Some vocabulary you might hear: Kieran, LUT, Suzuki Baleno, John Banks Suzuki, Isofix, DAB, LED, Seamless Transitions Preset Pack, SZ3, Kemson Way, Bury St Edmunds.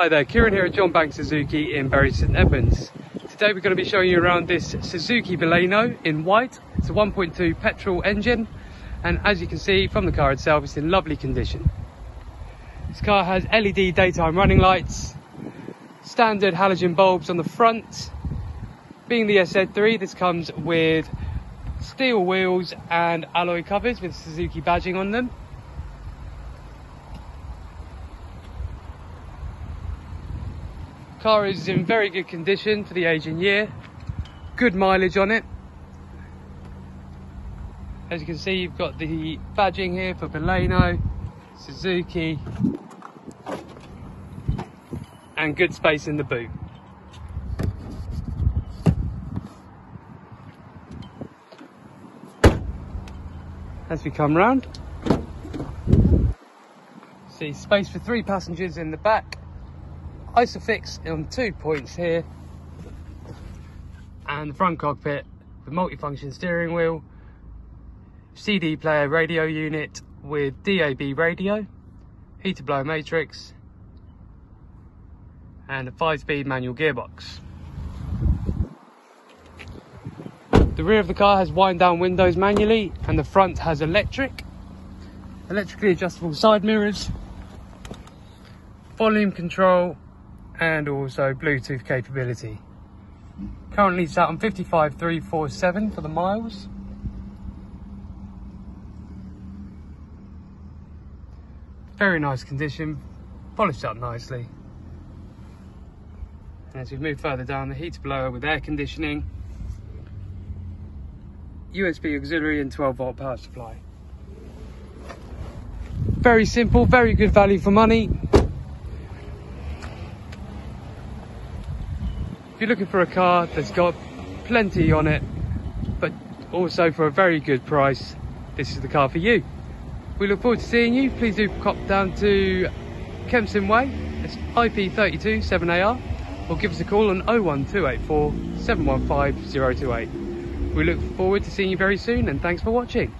Hi there, Kieran here at John Banks Suzuki in Bury St Edmunds. Today we're going to be showing you around this Suzuki Baleno in white. It's a 1.2 petrol engine, and as you can see from the car itself, it's in lovely condition. This car has LED daytime running lights, standard halogen bulbs on the front. Being the SZ3, this comes with steel wheels and alloy covers with Suzuki badging on them. Car is in very good condition for the age and year. Good mileage on it. As you can see, you've got the badging here for Baleno, Suzuki, and good space in the boot. As we come round, see space for 3 passengers in the back. Isofix on 2 points here, and the front cockpit, the multifunction steering wheel, CD player radio unit with DAB radio, heater blower matrix, and a 5-speed manual gearbox. The rear of the car has wind down windows manually, and the front has electrically adjustable side mirrors, volume control, and also Bluetooth capability. Currently it's out on 55,347 for the miles. Very nice condition, polished up nicely. And as we move further down, the heater blower with air conditioning, USB auxiliary and 12-volt power supply. Very simple, very good value for money. If you're looking for a car that's got plenty on it, but also for a very good price, this is the car for you. We look forward to seeing you. Please do pop down to Kemson Way, it's IP32 7AR, or give us a call on 01284 715 028. We look forward to seeing you very soon, and thanks for watching.